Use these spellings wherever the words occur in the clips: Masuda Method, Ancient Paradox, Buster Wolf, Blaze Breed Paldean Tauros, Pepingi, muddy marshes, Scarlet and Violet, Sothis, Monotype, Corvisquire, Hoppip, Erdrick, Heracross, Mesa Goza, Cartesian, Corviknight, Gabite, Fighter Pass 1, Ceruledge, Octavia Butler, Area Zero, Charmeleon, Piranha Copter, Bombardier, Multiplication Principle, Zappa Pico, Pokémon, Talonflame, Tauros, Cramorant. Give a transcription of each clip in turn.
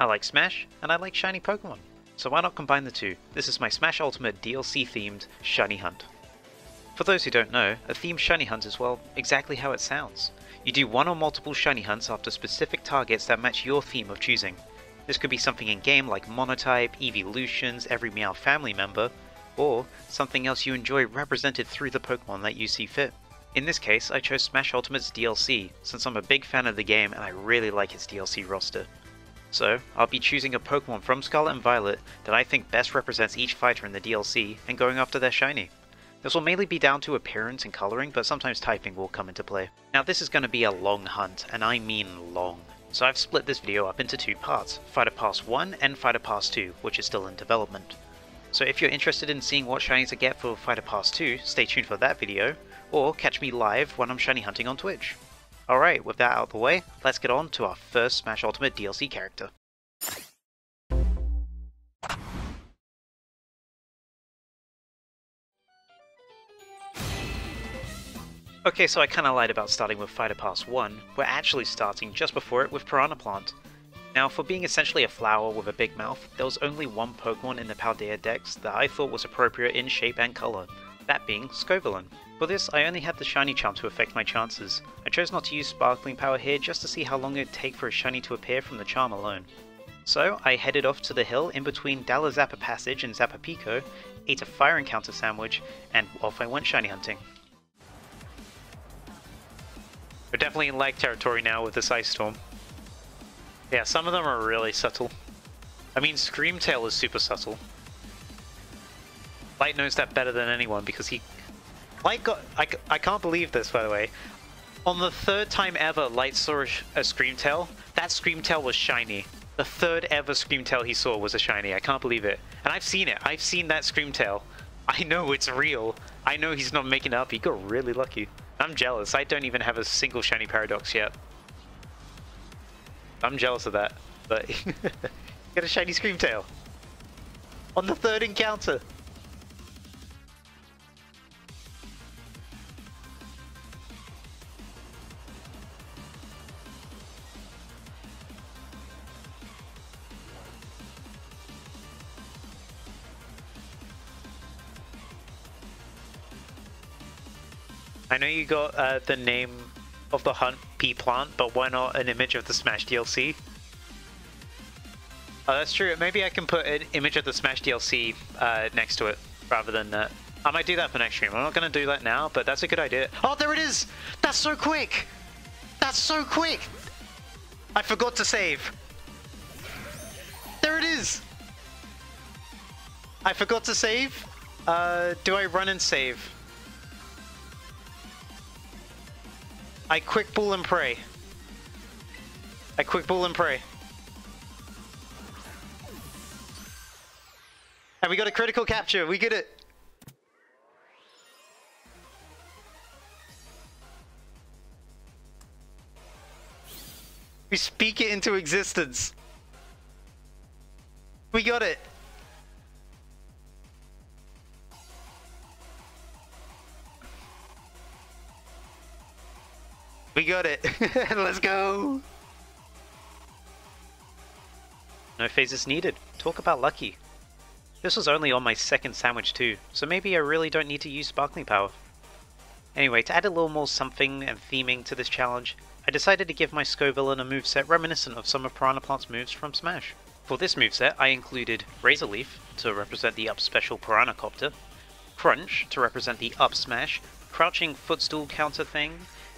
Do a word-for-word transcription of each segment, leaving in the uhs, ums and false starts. I like Smash, and I like shiny Pokemon. So why not combine the two? This is my Smash Ultimate D L C-themed shiny hunt. For those who don't know, a themed shiny hunt is, well, exactly how it sounds. You do one or multiple shiny hunts after specific targets that match your theme of choosing. This could be something in-game like Monotype, Eeveelutions, every Meowth family member, or something else you enjoy represented through the Pokemon that you see fit. In this case, I chose Smash Ultimate's D L C, since I'm a big fan of the game and I really like its D L C roster. So, I'll be choosing a Pokemon from Scarlet and Violet that I think best represents each fighter in the D L C and going after their shiny. This will mainly be down to appearance and colouring, but sometimes typing will come into play. Now this is going to be a long hunt, and I mean long. So I've split this video up into two parts, Fighter Pass one and Fighter Pass two, which is still in development. So if you're interested in seeing what shinies I get for Fighter Pass two, stay tuned for that video, or catch me live when I'm shiny hunting on Twitch. Alright, with that out of the way, let's get on to our first Smash Ultimate D L C character. Okay, so I kinda lied about starting with Fighter Pass one, we're actually starting just before it with Piranha Plant. Now, for being essentially a flower with a big mouth, there was only one Pokemon in the Paldea decks that I thought was appropriate in shape and colour, that being Scovillain. For this, I only had the shiny charm to affect my chances. I chose not to use sparkling power here just to see how long it would take for a shiny to appear from the charm alone. So I headed off to the hill in between Dalla Zappa Passage and Zappa Pico, ate a fire encounter sandwich, and off I went shiny hunting. We're definitely in lag territory now with this ice storm. Yeah, some of them are really subtle. I mean, Screamtail is super subtle. Light knows that better than anyone because he... Light got... I, I can't believe this, by the way. On the third time ever Light saw a, a Screamtail, that Screamtail was shiny. The third ever Screamtail he saw was a shiny. I can't believe it. And I've seen it. I've seen that Screamtail. I know it's real. I know he's not making it up. He got really lucky. I'm jealous. I don't even have a single shiny Paradox yet. I'm jealous of that. But got a shiny Screamtail on the third encounter. I know you got uh, the name of the hunt, P Plant, but why not an image of the Smash D L C? Oh, that's true. Maybe I can put an image of the Smash D L C uh, next to it, rather than that. I might do that for next stream. I'm not going to do that now, but that's a good idea. Oh, there it is! That's so quick! That's so quick! I forgot to save. There it is! I forgot to save. Uh, do I run and save? I quick ball and pray. I quick ball and pray. And we got a critical capture. We get it. We speak it into existence. We got it. We got it. Let's go. No phases needed. Talk about lucky. This was only on my second sandwich too, so maybe I really don't need to use sparkling power. Anyway, to add a little more something and theming to this challenge, I decided to give my Scovillain a moveset reminiscent of some of Piranha Plant's moves from Smash. For this moveset, I included Razor Leaf to represent the up special Piranha Copter, Crunch to represent the up smash, crouching footstool counter thing,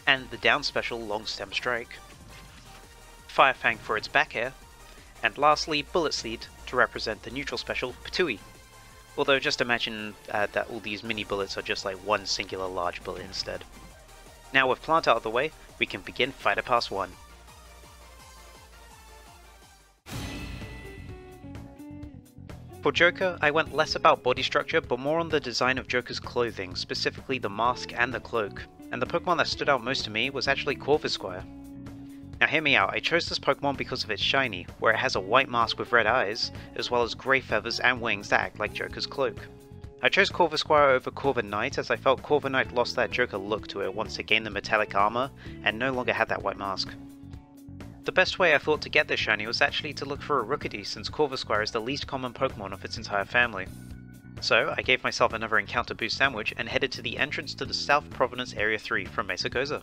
and the down special Long Stem Strike, Fire Fang for its back air, and lastly Bullet Seed to represent the neutral special Patooie. Although just imagine uh, that all these mini bullets are just like one singular large bullet instead. Now with Plant out of the way, we can begin Fighter Pass one. For Joker, I went less about body structure but more on the design of Joker's clothing, specifically the mask and the cloak. And the Pokemon that stood out most to me was actually Corvisquire. Now hear me out, I chose this Pokemon because of its shiny, where it has a white mask with red eyes, as well as grey feathers and wings that act like Joker's cloak. I chose Corvisquire over Corviknight as I felt Corviknight lost that Joker look to it once it gained the metallic armour and no longer had that white mask. The best way I thought to get this shiny was actually to look for a Rookidee, since Corvisquire is the least common Pokémon of its entire family. So I gave myself another encounter boost sandwich and headed to the entrance to the South Providence Area three from Mesa Goza.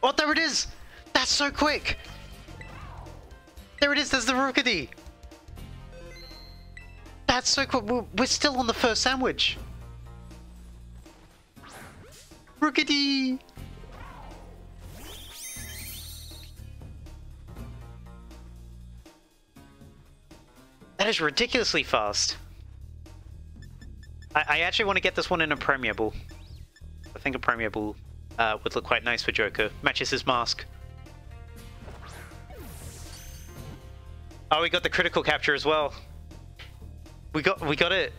Oh, there it is! That's so quick! There it is, there's the Rookidee! That's so quick, we're, we're still on the first sandwich! Rookidee! That is ridiculously fast! I, I actually want to get this one in a Premier Ball. I think a Premier Ball Uh, would look quite nice for Joker. Matches his mask. Oh, we got the critical capture as well. We got we got it.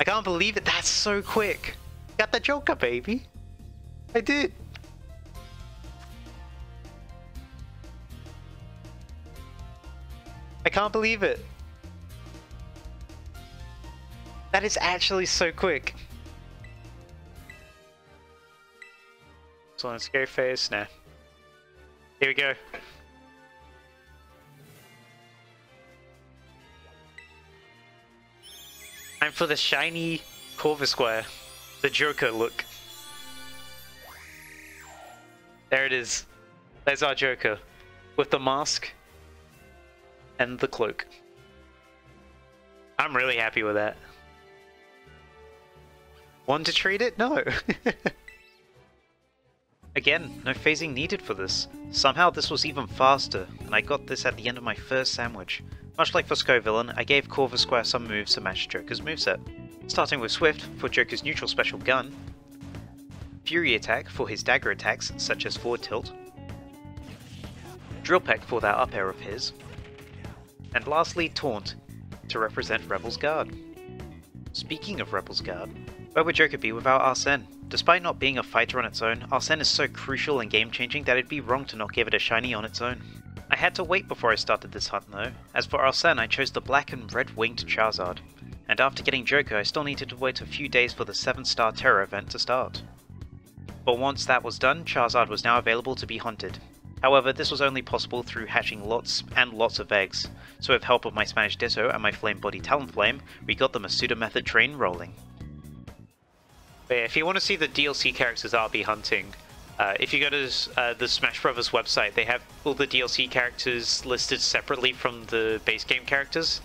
I can't believe it. That's so quick. Got the Joker, baby. I did. I can't believe it. That is actually so quick. On scary face now. Here we go. Time for the shiny Corvisquire, the Joker look. There it is. There's our Joker with the mask and the cloak. I'm really happy with that. Want to treat it? No. Again, no phasing needed for this. Somehow this was even faster, and I got this at the end of my first sandwich. Much like for Scovillain, I gave Corvisquire some moves to match Joker's moveset. Starting with Swift for Joker's neutral special gun, Fury Attack for his dagger attacks such as forward tilt, Drill Peck for that up air of his, and lastly Taunt to represent Rebel's Guard. Speaking of Rebel's Guard, where would Joker be without Arsène? Despite not being a fighter on its own, Arsène is so crucial and game-changing that it'd be wrong to not give it a shiny on its own. I had to wait before I started this hunt though. As for Arsène, I chose the black and red winged Charizard. And after getting Joker, I still needed to wait a few days for the seven star Terra event to start. But once that was done, Charizard was now available to be hunted. However, this was only possible through hatching lots and lots of eggs. So with help of my Spanish Ditto and my Flame Body Talonflame, we got the Masuda Method train rolling. But yeah, if you want to see the D L C characters I'll be hunting, uh, if you go to uh, the Smash Brothers website, they have all the D L C characters listed separately from the base game characters.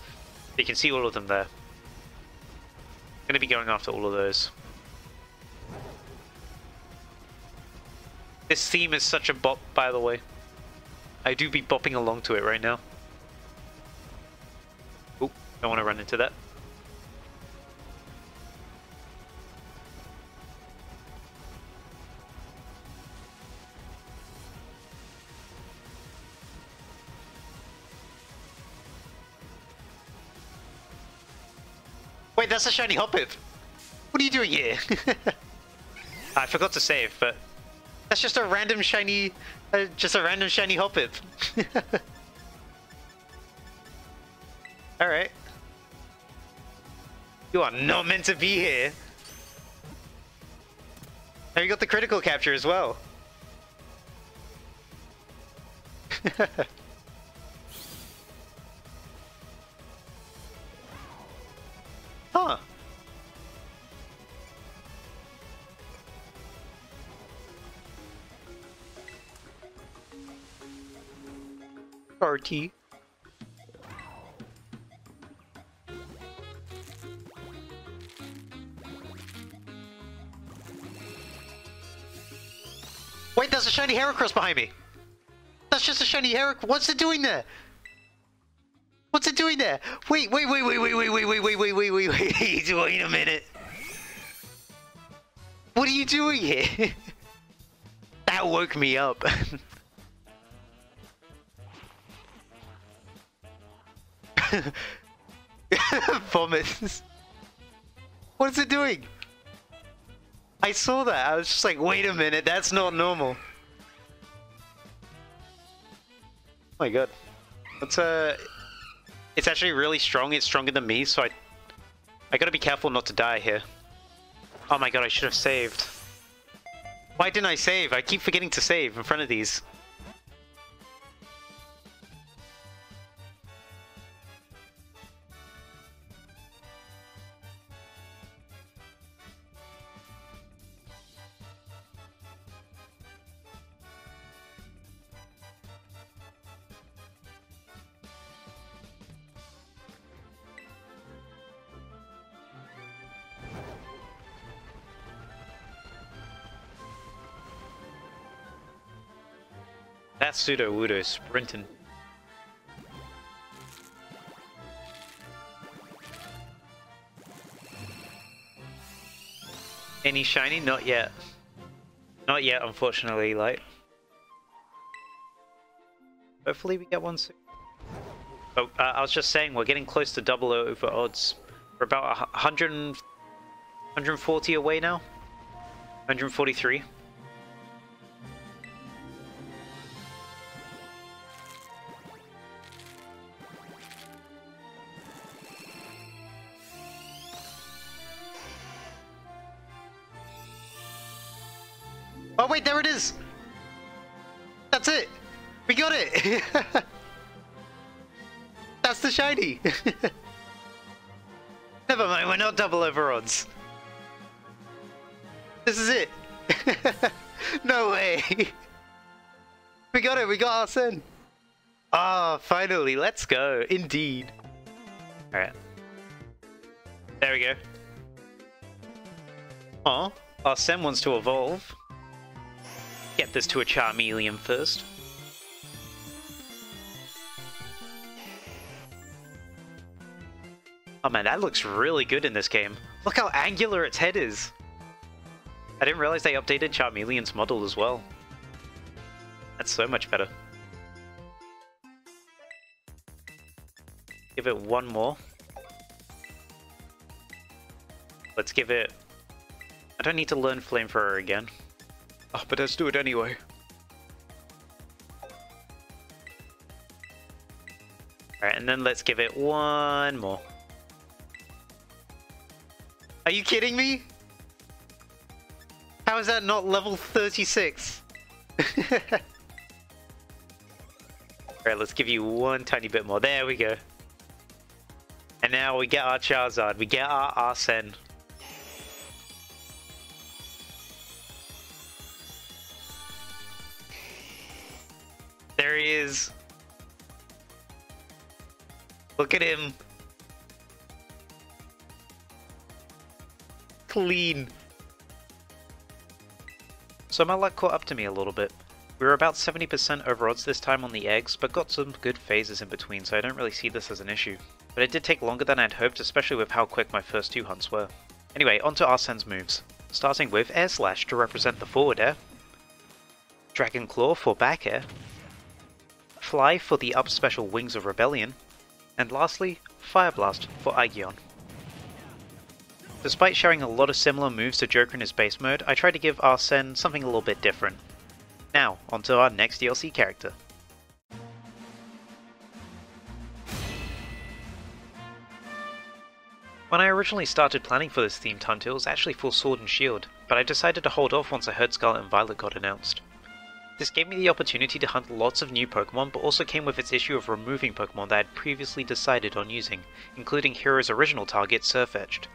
You can see all of them there. I'm going to be going after all of those. This theme is such a bop, by the way. I do be bopping along to it right now. Oh, don't want to run into that. Wait, that's a shiny Hoppip! What are you doing here? I forgot to save, but that's just a random shiny, uh, just a random shiny Hoppip. All right, you are not meant to be here. Now you got the critical capture as well. Huh. R T. Wait, there's a shiny Heracross behind me! That's just a shiny Heracross. What's it doing there? What's it doing there? Wait, wait, wait, wait, wait, wait, wait, wait, wait, wait, wait, wait, wait, wait a minute. What are you doing here? That woke me up. Vomits. What is it doing? I saw that. I was just like, wait a minute, that's not normal. Oh my god. It's uh, it's actually really strong. It's stronger than me, so I, I gotta be careful not to die here. Oh my god, I should have saved. Why didn't I save? I keep forgetting to save in front of these. That pseudo-wudo is sprinting. Any shiny? Not yet. Not yet, unfortunately, Light. Hopefully we get one soon. Oh, uh, I was just saying, we're getting close to double over odds. We're about one hundred, one hundred forty away now. one hundred forty-three. Oh wait, there it is! That's it! We got it! That's the shiny! Never mind, we're not double over odds. This is it! No way! We got it, we got Arsène! Ah, oh, finally, let's go, indeed. Alright. There we go. Aw, Arsène wants to evolve. Get this to a Charmeleon first. Oh man, that looks really good in this game. Look how angular its head is. I didn't realize they updated Charmeleon's model as well. That's so much better. Give it one more. Let's give it... I don't need to learn Flamethrower again. Oh, but let's do it anyway. Alright, and then let's give it one more. Are you kidding me? How is that not level thirty-six? Alright, let's give you one tiny bit more. There we go. And now we get our Charizard. We get our Arsène. There he is. Look at him. Clean. So my luck caught up to me a little bit. We were about seventy percent over odds this time on the eggs, but got some good phases in between, so I don't really see this as an issue. But it did take longer than I'd hoped, especially with how quick my first two hunts were. Anyway, on to Arsène's moves. Starting with Air Slash to represent the forward air. Dragon Claw for back air. Fly for the up special Wings of Rebellion, and lastly, Fire Blast for Aegion. Despite sharing a lot of similar moves to Joker in his base mode, I tried to give Arsène something a little bit different. Now, onto our next D L C character. When I originally started planning for this themed hunt, it was actually for Sword and Shield, but I decided to hold off once I heard Scarlet and Violet got announced. This gave me the opportunity to hunt lots of new Pokémon, but also came with its issue of removing Pokémon that I had previously decided on using, including Hero's original target, Scarlet.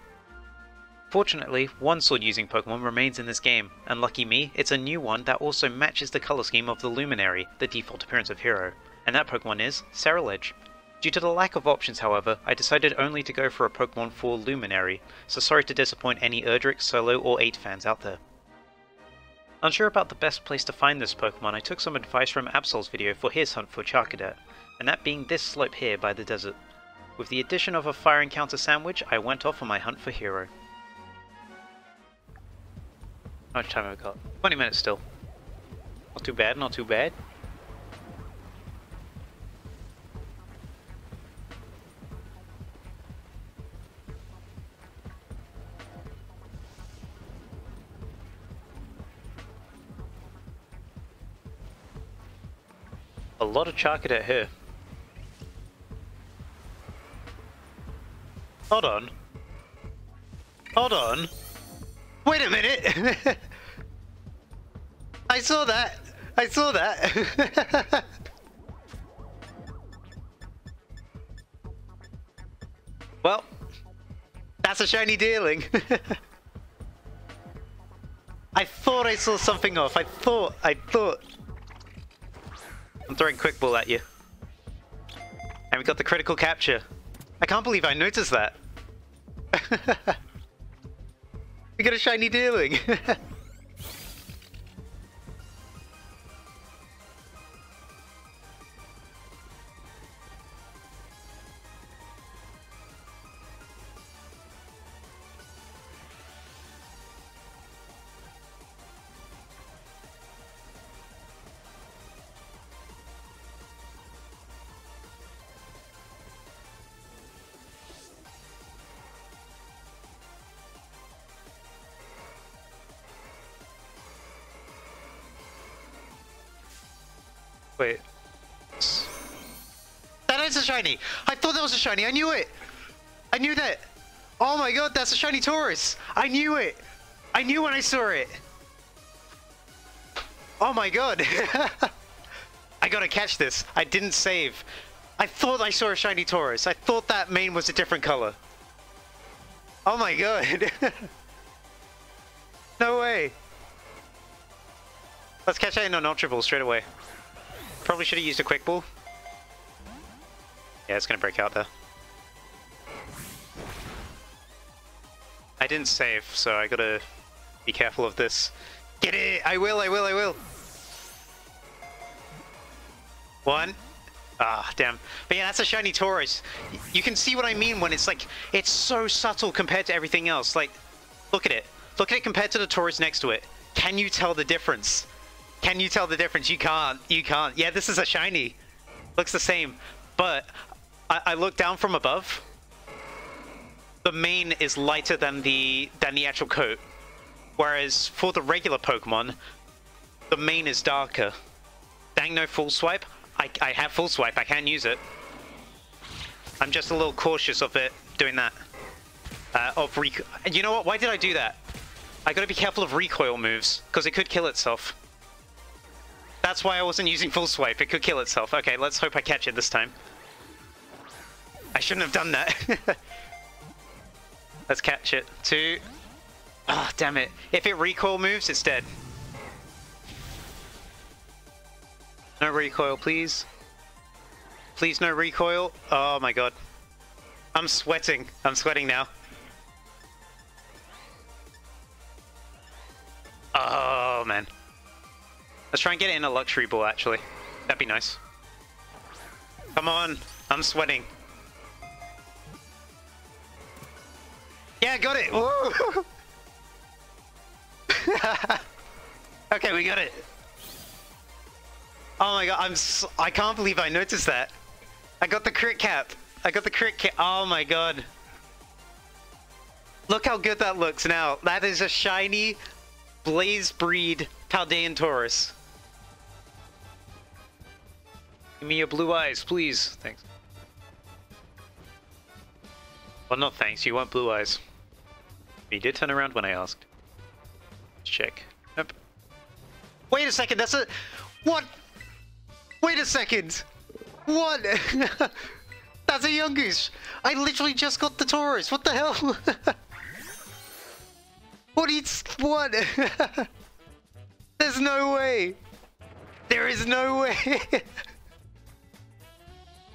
Fortunately, one sword-using Pokémon remains in this game, and lucky me, it's a new one that also matches the colour scheme of the Luminary, the default appearance of Hero, and that Pokémon is Ceruledge. Due to the lack of options, however, I decided only to go for a Pokémon for Luminary, so sorry to disappoint any Erdrick, Solo, or eight fans out there. Unsure about the best place to find this Pokemon, I took some advice from Absol's video for his hunt for Charcadet, and that being this slope here by the desert. With the addition of a fire encounter sandwich, I went off on my hunt for Hero. How much time have I got? twenty minutes still. Not too bad, not too bad. lot of Charcadet here. Hold on. Hold on. Wait a minute! I saw that! I saw that! Well, that's a shiny dealing. I thought I saw something off. I thought, I thought. I'm throwing quick ball at you. And we got the critical capture. I can't believe I noticed that. We got a shiny dealing. Wait. That is a shiny! I thought that was a shiny! I knew it! I knew that! Oh my god, that's a shiny Tauros! I knew it! I knew when I saw it! Oh my god! I gotta catch this! I didn't save! I thought I saw a shiny Tauros! I thought that mane was a different color! Oh my god! No way! Let's catch that in an Ultra Ball straight away. Probably should have used a quick ball. Yeah, it's gonna break out there. I didn't save, so I gotta be careful of this. Get it! I will, I will, I will! One. Ah, damn. But yeah, that's a shiny Tauros. You can see what I mean when it's like, it's so subtle compared to everything else. Like, look at it. Look at it compared to the Tauros next to it. Can you tell the difference? Can you tell the difference? You can't. You can't. Yeah, this is a shiny. Looks the same. But I, I look down from above. The mane is lighter than the than the actual coat. Whereas for the regular Pokemon, the mane is darker. Dang, no full swipe. I, I have full swipe. I can use it. I'm just a little cautious of it doing that. Uh, of recoil. You know what? Why did I do that? I gotta be careful of recoil moves. Because it could kill itself. That's why I wasn't using full swipe, it could kill itself. Okay, let's hope I catch it this time. I shouldn't have done that. Let's catch it. Two. Ah, oh, damn it. If it recoil moves, it's dead. No recoil, please. Please, no recoil. Oh my god. I'm sweating. I'm sweating now. Oh, man. Let's try and get it in a luxury ball, actually. That'd be nice. Come on. I'm sweating. Yeah, I got it. Whoa. Okay, we got it. Oh my god, I'm so, I can't believe I noticed that. I got the crit cap. I got the crit cap. Oh my god. Look how good that looks now. That is a shiny Blaze Breed Paldean Tauros. Give me your blue eyes, please. Thanks. Well, not thanks. You want blue eyes. You did turn around when I asked. Let's check. Nope. Wait a second. That's a... What? Wait a second. What? That's a Yungoos. I literally just got the Tauros. What the hell? What eats... What? There's no way. There is no way.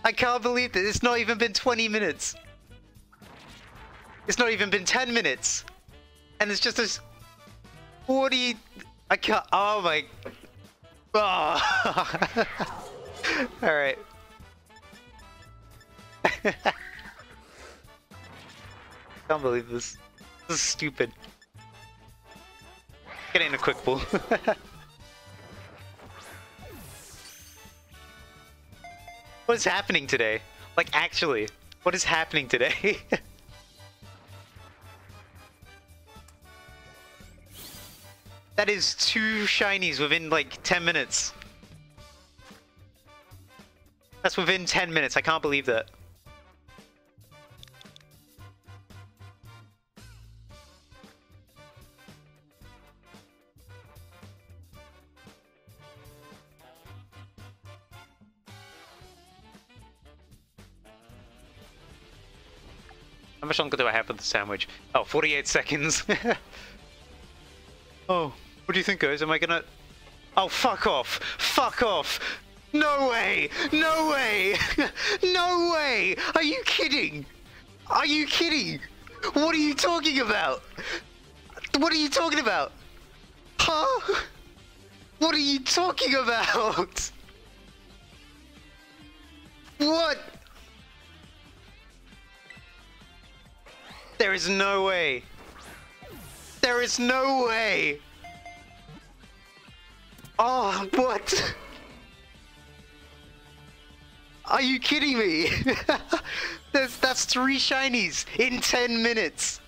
I can't believe that. It's not even been twenty minutes. It's not even been ten minutes. And it's just this... What do you... I can't... Oh my... Oh. Alright. Can't believe this. This is stupid. Get in a quick ball. What is happening today? Like, actually, what is happening today? That is two shinies within like ten minutes. That's within ten minutes. I can't believe that. How much longer do I have with the sandwich? Oh, forty-eight seconds. Oh, what do you think, guys? Am I gonna... Oh, fuck off! Fuck off! No way! No way! No way! Are you kidding? Are you kidding? What are you talking about? What are you talking about? Huh? What are you talking about? What? There is no way. There is no way. Oh, what? Are you kidding me? that's, that's three shinies in ten minutes.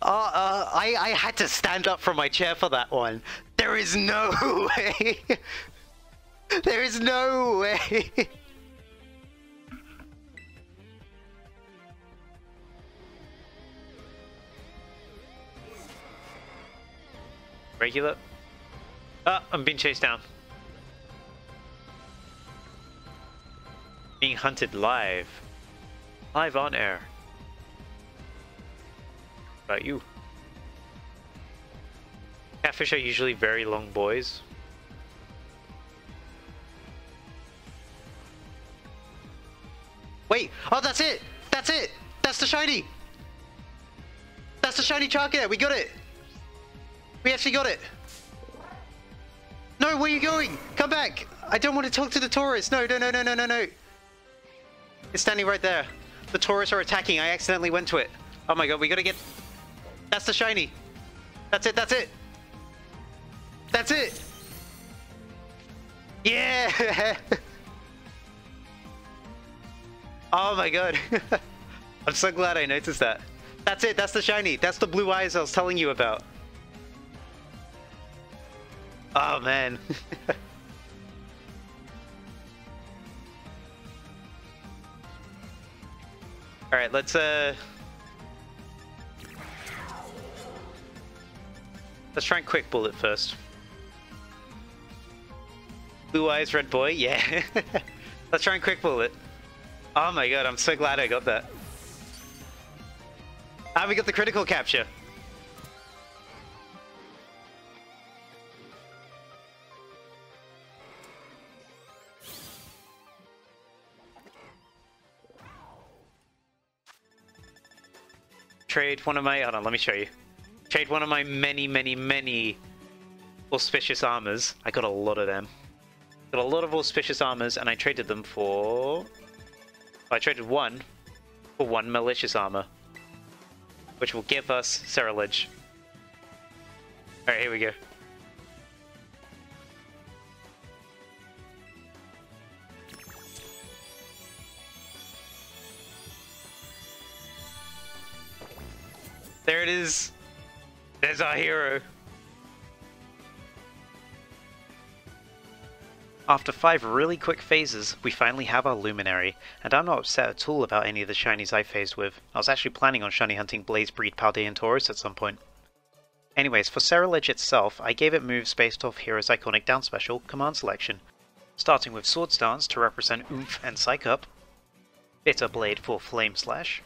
Uh, uh, I, I had to stand up from my chair for that one. There is no way. There is no way. Regular. Ah, I'm being chased down. Being hunted live. Live on air. What about you? Catfish are usually very long boys. Wait! Oh, that's it! That's it! That's the shiny! That's the shiny Charcadet! We got it! We actually got it! No, where are you going? Come back! I don't want to talk to the Tauros! No, no, no, no, no, no, no! It's standing right there. The Tauros are attacking. I accidentally went to it. Oh my god, we gotta get... That's the shiny! That's it, that's it! That's it! Yeah! Oh my god. I'm so glad I noticed that. That's it, that's the shiny. That's the blue eyes I was telling you about. Oh man. Alright, let's uh... let's try and quick bullet first. Blue eyes, red boy, yeah. Let's try and quick bullet. Oh my god, I'm so glad I got that. Ah, we got the critical capture. Trade one of my... Hold on, let me show you. Trade one of my many, many, many auspicious armors. I got a lot of them. Got a lot of auspicious armors, and I traded them for... I traded one for one malicious armor, which will give us Ceruledge. Alright, here we go. There it is. There's our hero. After five really quick phases, we finally have our Luminary, and I'm not upset at all about any of the shinies I phased with. I was actually planning on shiny hunting Blaze Breed, Paldea and Tauros at some point. Anyways, for Ceruledge itself, I gave it moves based off Hero's iconic down special, Command Selection. Starting with Swords Dance to represent Oomph and Psych Up, Bitter Blade for Flame Slash,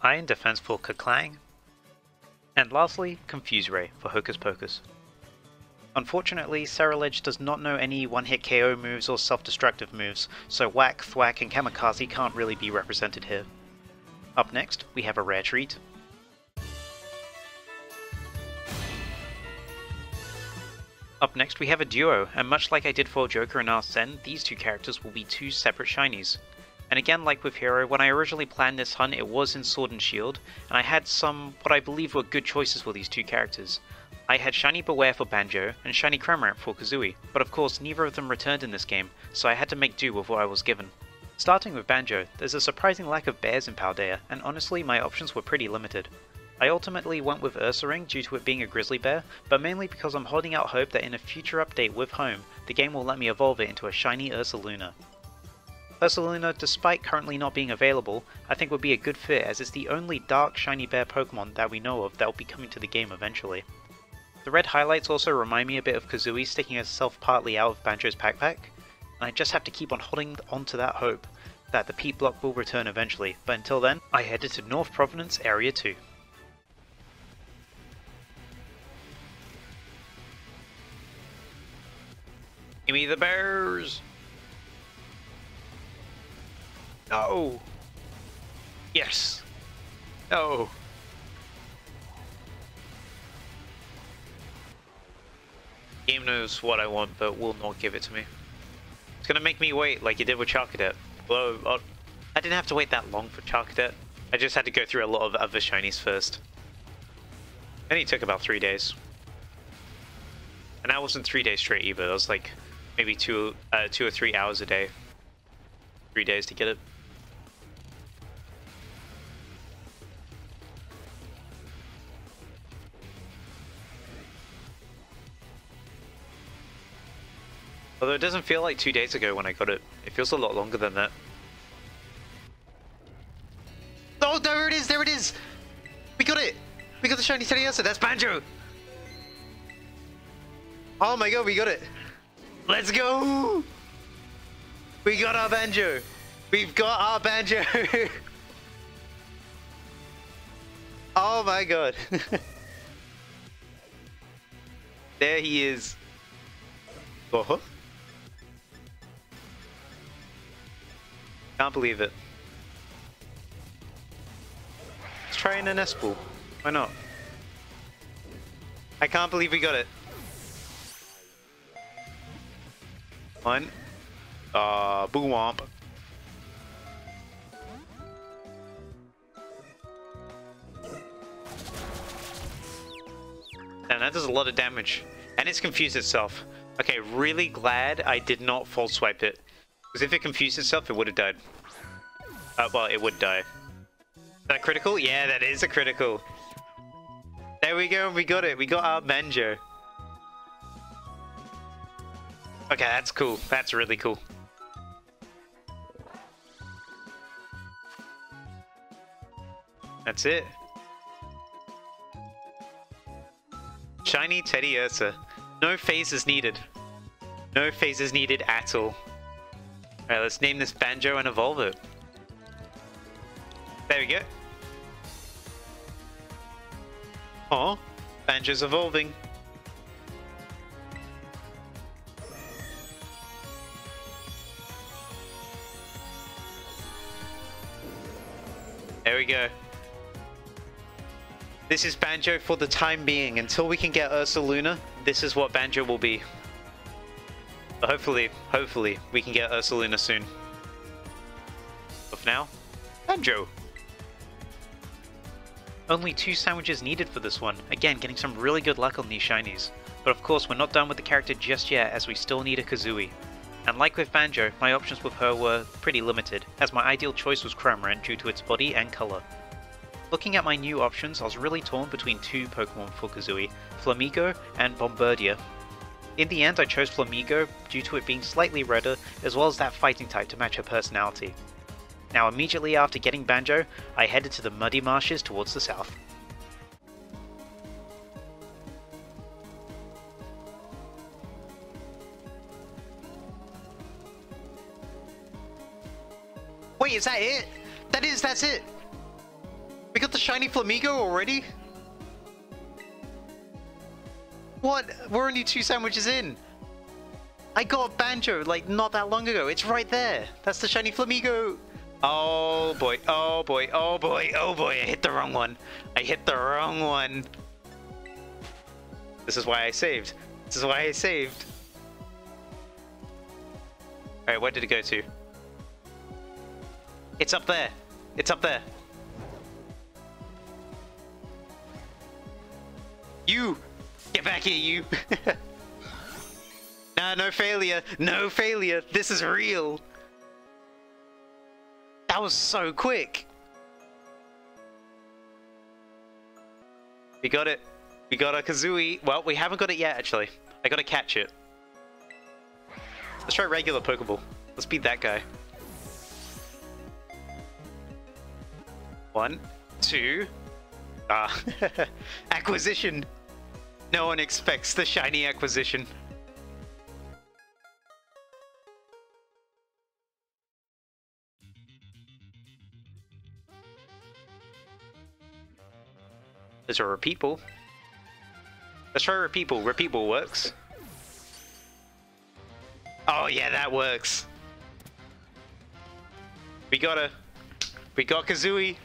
Iron Defense for Kaklang, and lastly, Confuse Ray for Hocus Pocus. Unfortunately, Ceruledge does not know any one-hit K O moves or self-destructive moves, so Whack, Thwack, and Kamikaze can't really be represented here. Up next, we have a rare treat. Up next, we have a duo, and much like I did for Joker and Arsène, these two characters will be two separate shinies. And again, like with Hero, when I originally planned this hunt, it was in Sword and Shield, and I had some, what I believe were good choices for these two characters. I had Shiny Beware for Banjo, and Shiny Cramorant for Kazooie, but of course neither of them returned in this game, so I had to make do with what I was given. Starting with Banjo, there's a surprising lack of bears in Paldea, and honestly my options were pretty limited. I ultimately went with Ursaring due to it being a grizzly bear, but mainly because I'm holding out hope that in a future update with Home, the game will let me evolve it into a shiny Ursaluna. Ursaluna, despite currently not being available, I think would be a good fit as it's the only dark shiny bear Pokemon that we know of that will be coming to the game eventually. The red highlights also remind me a bit of Kazooie sticking herself partly out of Banjo's backpack, and I just have to keep on holding onto that hope that the Peat Block will return eventually, but until then, I headed to North Providence Area two. Give me the bears! No! Yes! No! Game knows what I want, but will not give it to me. It's gonna make me wait like you did with Charcadet. Well, I didn't have to wait that long for Charcadet. I just had to go through a lot of other shinies first. And it took about three days. And that wasn't three days straight either. That was like maybe two, uh, two or three hours a day. Three days to get it. Although it doesn't feel like two days ago when I got it. It feels a lot longer than that. Oh, there it is! There it is! We got it! We got the shiny Tediosa! That's Banjo! Oh my god, we got it! Let's go! We got our Banjo! We've got our Banjo! Oh my god. There he is. Oh. Can't believe it. Let's try an Nest Ball. Why not? I can't believe we got it. One. Uh, Boo Womp. And that does a lot of damage. And it's confused itself. Okay, really glad I did not false swipe it. Because if it confused itself, it would have died. Uh, well, it would die. Is that critical? Yeah, that is a critical. There we go, we got it. We got our Banjo. Okay, that's cool. That's really cool. That's it. Shiny Teddy Ursa. No phases needed. No phases needed at all. Alright, let's name this Banjo and evolve it. There we go. Aw, Banjo's evolving. There we go. This is Banjo for the time being. Until we can get Ursaluna, this is what Banjo will be. But hopefully, hopefully, we can get Ursaluna soon. But for now, Banjo! Only two sandwiches needed for this one. Again, getting some really good luck on these shinies. But of course, we're not done with the character just yet, as we still need a Kazooie. And like with Banjo, my options with her were pretty limited, as my ideal choice was Cramorant due to its body and colour. Looking at my new options, I was really torn between two Pokemon for Kazooie, Flamigo and Bombardier. In the end, I chose Flamigo due to it being slightly redder, as well as that fighting type to match her personality. Now immediately after getting Banjo, I headed to the Muddy Marshes towards the south. Wait, is that it? That is, that's it! We got the shiny Flamigo already? What? We're only two sandwiches in. I got Banjo like not that long ago. It's right there. That's the shiny Flamigo. Oh boy. Oh boy. Oh boy. Oh boy. I hit the wrong one. I hit the wrong one. This is why I saved. This is why I saved. Alright, where did it go to? It's up there. It's up there. You! Get back here, you! Nah, no failure! No failure! This is real! That was so quick! We got it. We got our Kazooie. Well, we haven't got it yet, actually. I gotta catch it. Let's try regular Pokeball. Let's beat that guy. One, two. Ah. Acquisition! No one expects the shiny acquisition. There's a repeat ball. Let's try repeat ball. Repeat ball works. Oh yeah, that works. We got a, we got Kazooie.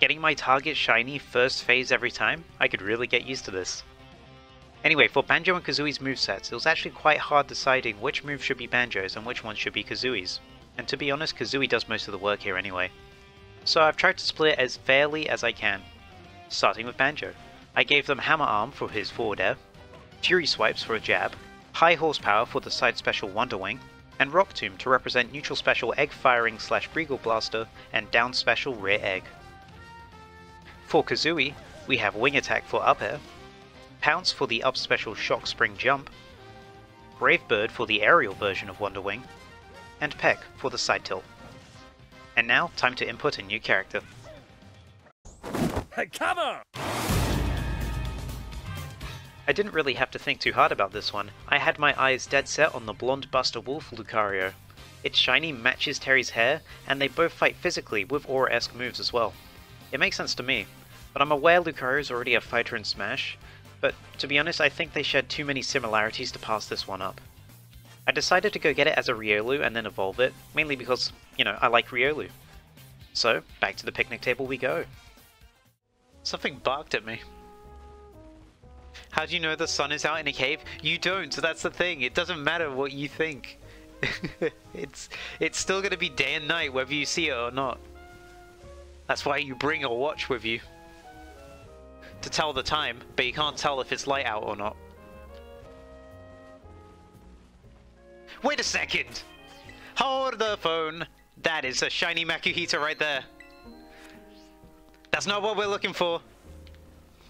Getting my target shiny first phase every time? I could really get used to this. Anyway, for Banjo and Kazooie's movesets, it was actually quite hard deciding which moves should be Banjo's and which ones should be Kazooie's. And to be honest, Kazooie does most of the work here anyway. So I've tried to split it as fairly as I can. Starting with Banjo. I gave them Hammer Arm for his forward air, Fury Swipes for a jab, High Horsepower for the side special Wonder Wing, and Rock Tomb to represent neutral special Egg Firing slash Breagle Blaster and down special Rear Egg. For Kazooie, we have Wing Attack for up air, Pounce for the up special Shock Spring Jump, Brave Bird for the aerial version of Wonder Wing, and Peck for the side tilt. And now, time to input a new character. Cover! I didn't really have to think too hard about this one. I had my eyes dead set on the blonde Buster Wolf Lucario. Its shiny matches Terry's hair, and they both fight physically with aura-esque moves as well. It makes sense to me. But I'm aware Lucario's already a fighter in Smash, but to be honest I think they shared too many similarities to pass this one up. I decided to go get it as a Riolu and then evolve it, mainly because, you know, I like Riolu. So, back to the picnic table we go. Something barked at me. How do you know the sun is out in a cave? You don't, so that's the thing, it doesn't matter what you think. it's, it's still gonna be day and night whether you see it or not. That's why you bring a watch with you. To tell the time, but you can't tell if it's light out or not. Wait a second! Hold the phone! That is a shiny Makuhita right there. That's not what we're looking for.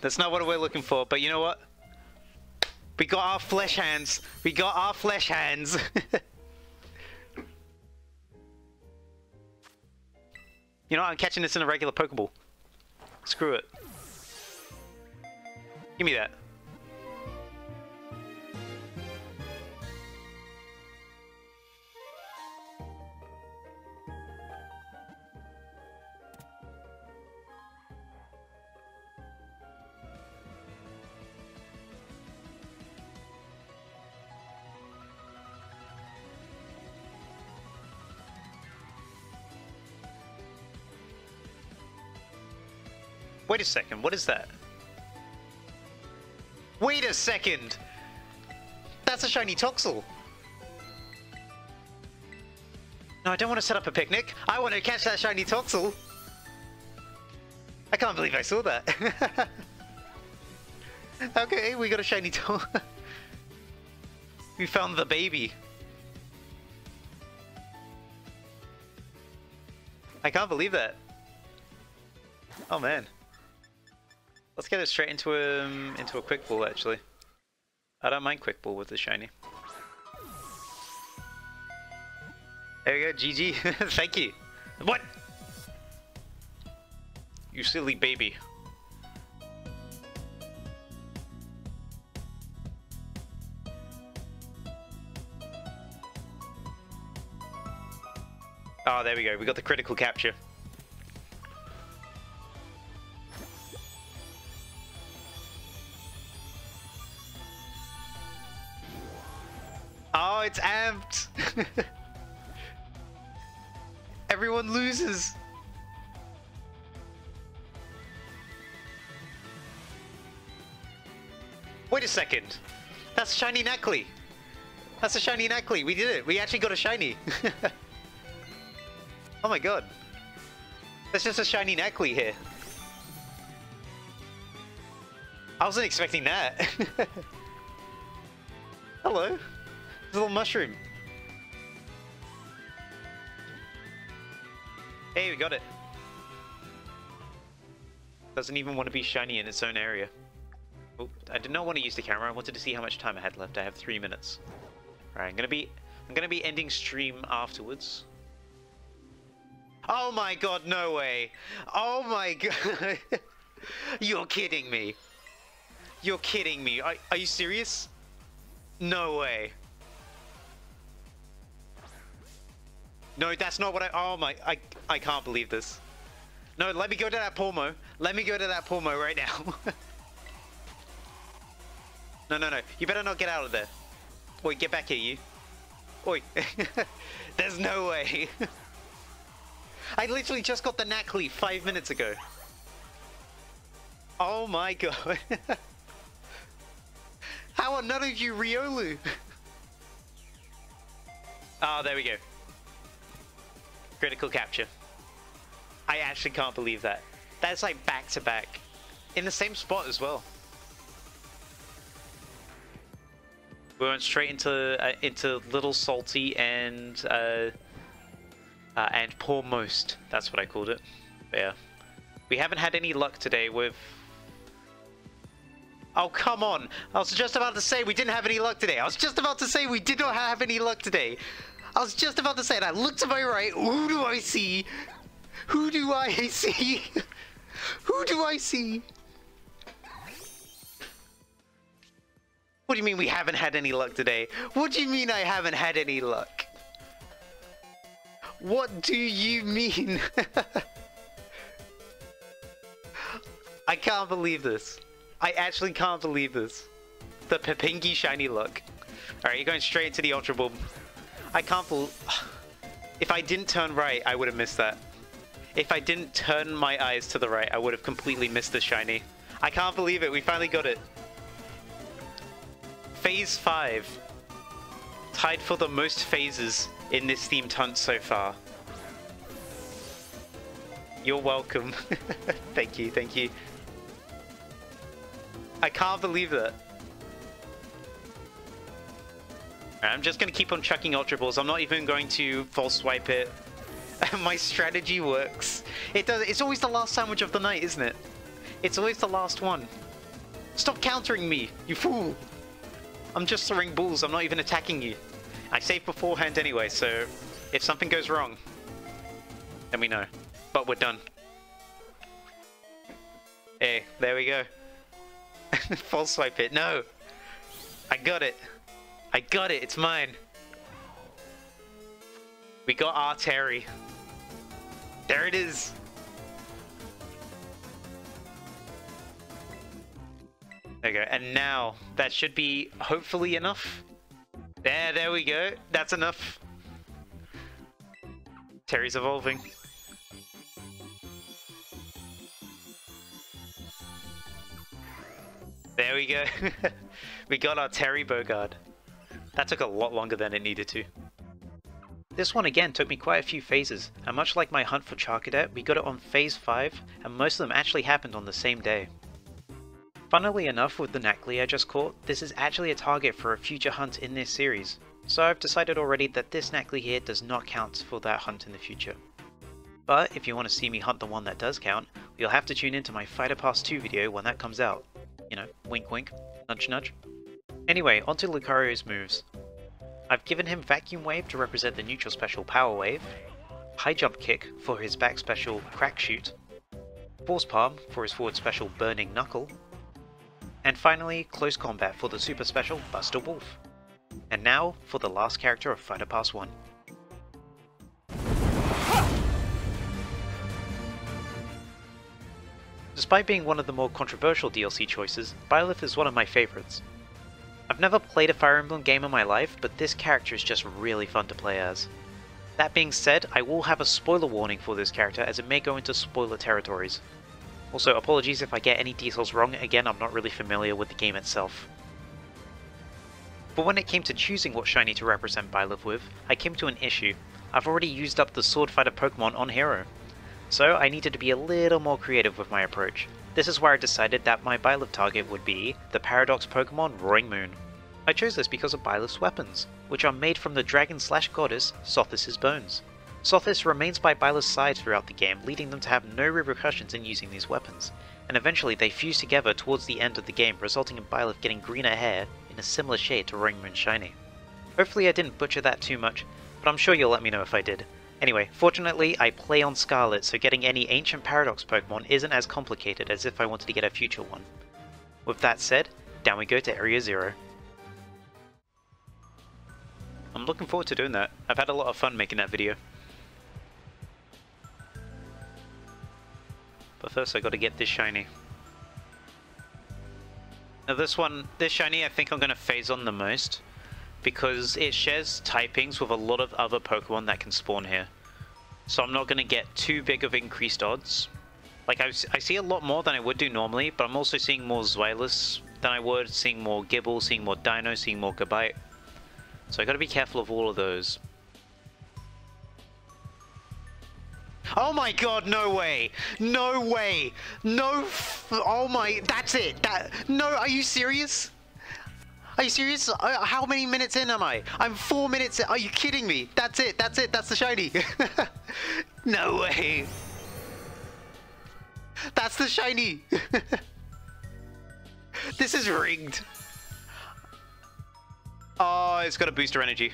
That's not what we're looking for, but you know what? We got our flesh hands! We got our flesh hands! You know what? I'm catching this in a regular Pokeball. Screw it. Give me that. Wait a second, what is that? Wait a second! That's a shiny Toxel! No, I don't want to set up a picnic. I want to catch that shiny Toxel! I can't believe I saw that. Okay, we got a shiny Toxel. We found the baby. I can't believe that. Oh man. Let's get it straight into a, um, into a quick ball, actually. I don't mind quick ball with the shiny. There we go, G G. Thank you. What? You silly baby. Oh, there we go. We got the critical capture. Oh, it's amped! Everyone loses! Wait a second! That's shiny Nacli! That's a shiny Nacli! We did it! We actually got a shiny! Oh my god! That's just a shiny Nacli here! I wasn't expecting that! Hello! Little mushroom. Hey, we got it. Doesn't even want to be shiny in its own area. Oop, I did not want to use the camera. I wanted to see how much time I had left. I have three minutes. Alright, I'm gonna be I'm gonna be ending stream afterwards. Oh my god, no way! Oh my god! You're kidding me! You're kidding me! Are, are you serious? No way! No, that's not what I... Oh my... I, I can't believe this. No, let me go to that Palmo. Let me go to that Palmo right now. No, no, no. You better not get out of there. Oi, get back here, you. Oi. There's no way. I literally just got the Nacli five minutes ago. Oh my god. How are none of you Riolu? Ah, oh, there we go. Critical capture. I actually can't believe that. That's like back to back. In the same spot as well. We went straight into uh, into Little Salty and uh, uh, and Poor Most. That's what I called it. But yeah. We haven't had any luck today with... Oh, come on. I was just about to say we didn't have any luck today. I was just about to say we did not have any luck today. I was just about to say it. I looked to my right. Who do I see? Who do I see? Who do I see? What do you mean we haven't had any luck today? What do you mean I haven't had any luck? What do you mean? I can't believe this. I actually can't believe this. The Pepingi shiny luck. Alright, you're going straight into the Ultra Ball. I can't believe... If I didn't turn right, I would have missed that. If I didn't turn my eyes to the right, I would have completely missed the shiny. I can't believe it. We finally got it. Phase five. Tied for the most phases in this themed hunt so far. You're welcome. Thank you. Thank you. I can't believe that. I'm just going to keep on chucking Ultra Balls. I'm not even going to false swipe it. My strategy works. It does. It's always the last sandwich of the night, isn't it? It's always the last one. Stop countering me, you fool. I'm just throwing balls. I'm not even attacking you. I saved beforehand anyway, so if something goes wrong, then we know. But we're done. Hey, there we go. False swipe it. No. I got it. I got it, it's mine. We got our Terry. There it is. There we go, and now that should be hopefully enough. There, there we go, that's enough. Terry's evolving. There we go. We got our Terry Bogard. That took a lot longer than it needed to. This one again took me quite a few phases, and much like my hunt for Charcadet, we got it on phase five, and most of them actually happened on the same day. Funnily enough, with the Nacli I just caught, this is actually a target for a future hunt in this series, so I've decided already that this Nacli here does not count for that hunt in the future. But if you want to see me hunt the one that does count, you'll have to tune into my Fighter Pass two video when that comes out. You know, wink wink, nudge nudge. Anyway, onto Lucario's moves. I've given him Vacuum Wave to represent the neutral special Power Wave, High Jump Kick for his back special Crack Shoot, Force Palm for his forward special Burning Knuckle, and finally Close Combat for the super special Buster Wolf. And now for the last character of Fighter Pass one. Despite being one of the more controversial D L C choices, Byleth is one of my favourites. I've never played a Fire Emblem game in my life, but this character is just really fun to play as. That being said, I will have a spoiler warning for this character as it may go into spoiler territories. Also, apologies if I get any details wrong, again I'm not really familiar with the game itself. But when it came to choosing what shiny to represent Byleth with, I came to an issue. I've already used up the Sword Fighter Pokemon on Hero. So I needed to be a little more creative with my approach. This is where I decided that my Byleth target would be the Paradox Pokemon Roaring Moon. I chose this because of Byleth's weapons, which are made from the dragon slash goddess Sothis' bones. Sothis remains by Byleth's side throughout the game, leading them to have no repercussions in using these weapons, and eventually they fuse together towards the end of the game, resulting in Byleth getting greener hair in a similar shade to Roaring Moon Shiny. Hopefully I didn't butcher that too much, but I'm sure you'll let me know if I did. Anyway, fortunately I play on Scarlet, so getting any Ancient Paradox Pokemon isn't as complicated as if I wanted to get a future one. With that said, down we go to Area Zero. I'm looking forward to doing that. I've had a lot of fun making that video. But first I gotta get this shiny. Now this one, this shiny I think I'm gonna phase on the most, because it shares typings with a lot of other Pokemon that can spawn here. So I'm not going to get too big of increased odds. Like, I, I see a lot more than I would do normally, but I'm also seeing more Zweilous than I would, seeing more Gibble, seeing more Dino, seeing more Gabite. So I got to be careful of all of those. Oh my god, no way! No way! No f- Oh my- That's it! That- No, are you serious? Are you serious? How many minutes in am I? I'm four minutes in. Are you kidding me? That's it. That's it. That's the shiny. No way. That's the shiny. This is rigged. Oh, it's got a booster energy.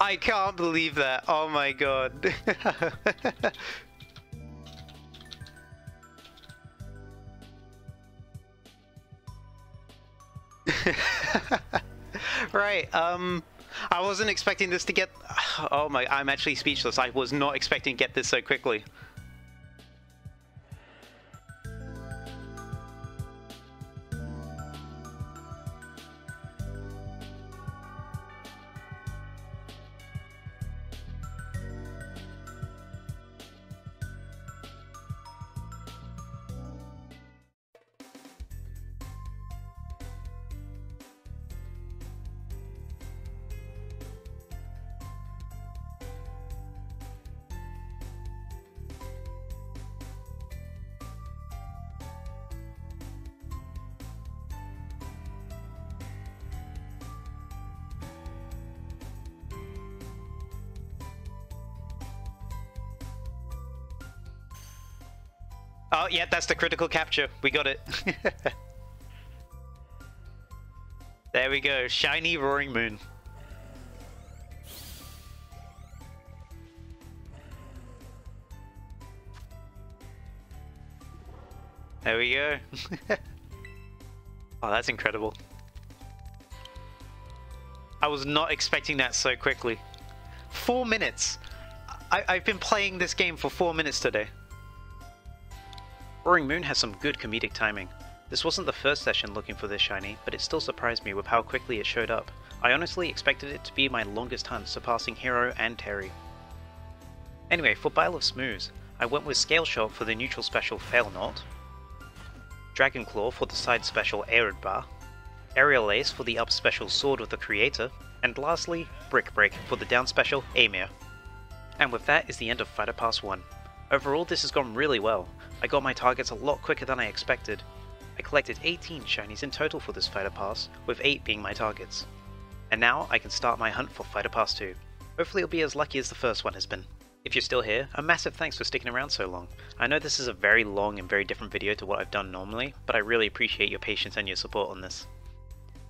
I can't believe that. Oh my god. Right, um, I wasn't expecting this to get... Oh my, I'm actually speechless. I was not expecting to get this so quickly. Oh, yeah, that's the critical capture. We got it. There we go. Shiny Roaring Moon. There we go. Oh, that's incredible. I was not expecting that so quickly. Four minutes. I I've been playing this game for four minutes today. Roaring Moon has some good comedic timing. This wasn't the first session looking for this shiny, but it still surprised me with how quickly it showed up. I honestly expected it to be my longest hunt, surpassing Hero and Terry. Anyway, for Byleth Smooths, I went with Scale Shot for the neutral special Fail Not, Dragon Claw for the side special Arid Bar, Aerial Ace for the up special Sword with the Creator, and lastly, Brick Break for the down special Amir. And with that is the end of Fighter Pass one. Overall, this has gone really well. I got my targets a lot quicker than I expected. I collected eighteen shinies in total for this Fighter Pass, with eight being my targets. And now I can start my hunt for Fighter Pass two. Hopefully it'll be as lucky as the first one has been. If you're still here, a massive thanks for sticking around so long. I know this is a very long and very different video to what I've done normally, but I really appreciate your patience and your support on this.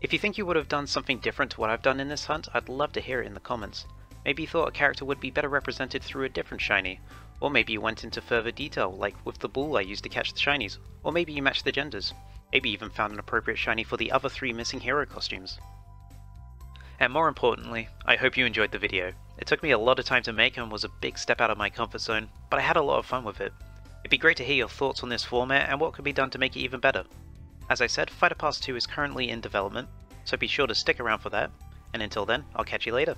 If you think you would have done something different to what I've done in this hunt, I'd love to hear it in the comments. Maybe you thought a character would be better represented through a different shiny, or maybe you went into further detail, like with the ball I used to catch the shinies, or maybe you matched the genders. Maybe you even found an appropriate shiny for the other three missing hero costumes. And more importantly, I hope you enjoyed the video. It took me a lot of time to make and was a big step out of my comfort zone, but I had a lot of fun with it. It'd be great to hear your thoughts on this format and what could be done to make it even better. As I said, Fighter Pass two is currently in development, so be sure to stick around for that, and until then, I'll catch you later.